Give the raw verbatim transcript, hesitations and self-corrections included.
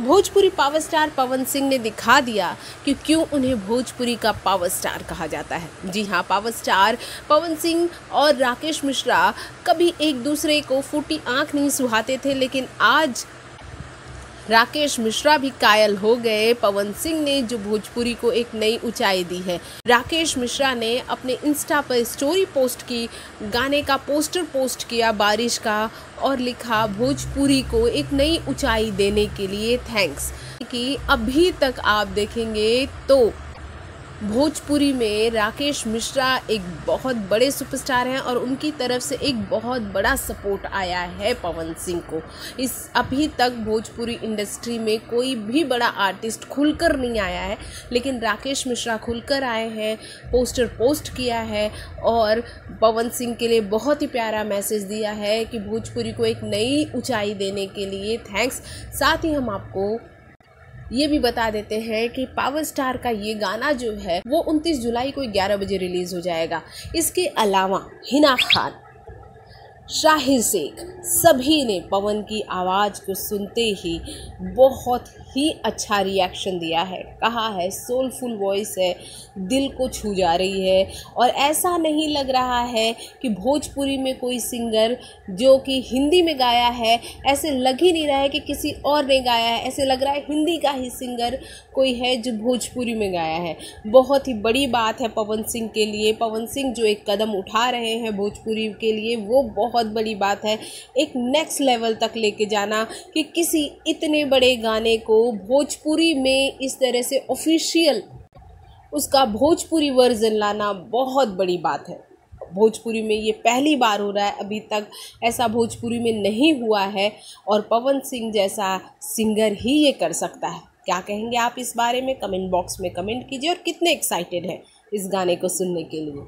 Bhojpuri power star Pawan Singh ने दिखा दिया कि क्यों उन्हें भोजपुरी का पावर स्टार कहा जाता है। जी हाँ, पावर स्टार पवन सिंह और राकेश मिश्रा कभी एक दूसरे को फूटी आंख नहीं सुहाते थे, लेकिन आज राकेश मिश्रा भी कायल हो गए पवन सिंह ने, जो भोजपुरी को एक नई ऊंचाई दी है। राकेश मिश्रा ने अपने इंस्टा पर स्टोरी पोस्ट की, गाने का पोस्टर पोस्ट किया बारिश का, और लिखा भोजपुरी को एक नई ऊंचाई देने के लिए थैंक्स। कि अभी तक आप देखेंगे तो भोजपुरी में राकेश मिश्रा एक बहुत बड़े सुपरस्टार हैं और उनकी तरफ से एक बहुत बड़ा सपोर्ट आया है पवन सिंह को। इस अभी तक भोजपुरी इंडस्ट्री में कोई भी बड़ा आर्टिस्ट खुलकर नहीं आया है, लेकिन राकेश मिश्रा खुलकर आए हैं, पोस्टर पोस्ट किया है और पवन सिंह के लिए बहुत ही प्यारा मैसेज दिया है कि भोजपुरी को एक नई ऊंचाई देने के लिए थैंक्स। साथ ही हम आपको ये भी बता देते हैं कि पावर स्टार का ये गाना जो है वो उनतीस जुलाई को ग्यारह बजे रिलीज़ हो जाएगा। इसके अलावा हिना खान, शाहिद सिंह, सभी ने पवन की आवाज़ को सुनते ही बहुत ही अच्छा रिएक्शन दिया है। कहा है सोलफुल वॉइस है, दिल को छू जा रही है और ऐसा नहीं लग रहा है कि भोजपुरी में कोई सिंगर जो कि हिंदी में गाया है, ऐसे लग ही नहीं रहा है कि किसी और ने गाया है। ऐसे लग रहा है हिंदी का ही सिंगर कोई है जो भोजपुरी में गाया है। बहुत ही बड़ी बात है पवन सिंह के लिए। पवन सिंह जो एक कदम उठा रहे हैं भोजपुरी के लिए, वो बहुत बड़ी बात है। एक नेक्स्ट लेवल तक लेके जाना कि किसी इतने बड़े गाने को भोजपुरी में इस तरह से ऑफिशियल उसका भोजपुरी वर्जन लाना बहुत बड़ी बात है। भोजपुरी में ये पहली बार हो रहा है, अभी तक ऐसा भोजपुरी में नहीं हुआ है और पवन सिंह जैसा सिंगर ही ये कर सकता है। क्या कहेंगे आप इस बारे में? कमेंट बॉक्स में कमेंट कीजिए और कितने एक्साइटेड हैं इस गाने को सुनने के लिए।